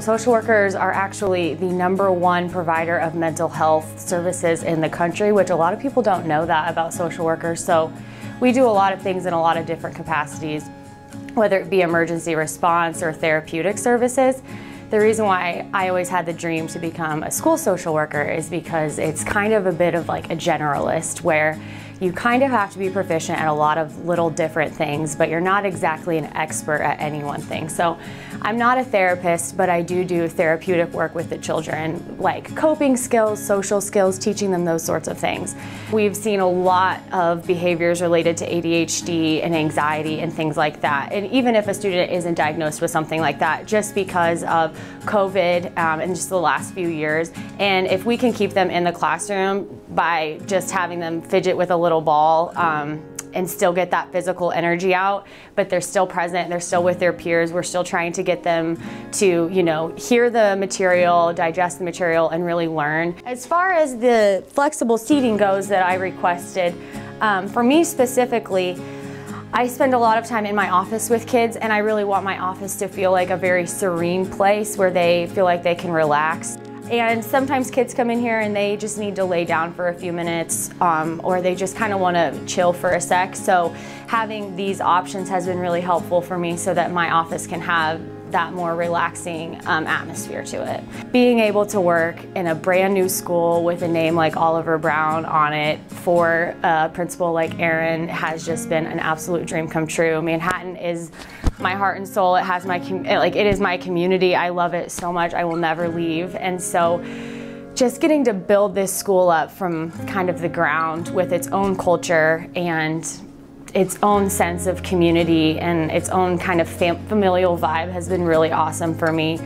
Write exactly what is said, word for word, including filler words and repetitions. Social workers are actually the number one provider of mental health services in the country, which a lot of people don't know that about social workers. So we do a lot of things in a lot of different capacities, whether it be emergency response or therapeutic services. The reason why I always had the dream to become a school social worker is because it's kind of a bit of like a generalist, where you kind of have to be proficient at a lot of little different things, but you're not exactly an expert at any one thing. So I'm not a therapist, but I do do therapeutic work with the children, like coping skills, social skills, teaching them those sorts of things. We've seen a lot of behaviors related to A D H D and anxiety and things like that. And even if a student isn't diagnosed with something like that, just because of COVID um, and just the last few years. And if we can keep them in the classroom by just having them fidget with a little ball um, and still get that physical energy out, but they're still present, they're still with their peers, we're still trying to get them to, you know, hear the material, digest the material, and really learn. As far as the flexible seating goes that I requested, um, for me specifically, I spend a lot of time in my office with kids, and I really want my office to feel like a very serene place where they feel like they can relax. And sometimes kids come in here and they just need to lay down for a few minutes um, or they just kind of want to chill for a sec. So having these options has been really helpful for me so that my office can have that more relaxing um, atmosphere to it. Being able to work in a brand new school with a name like Oliver Brown on it for a principal like Aaron has just been an absolute dream come true. Manhattan is my heart and soul. It has my, like, it is my community. I love it so much. I will never leave. And so just getting to build this school up from kind of the ground with its own culture and its own sense of community and its own kind of fam familial vibe has been really awesome for me.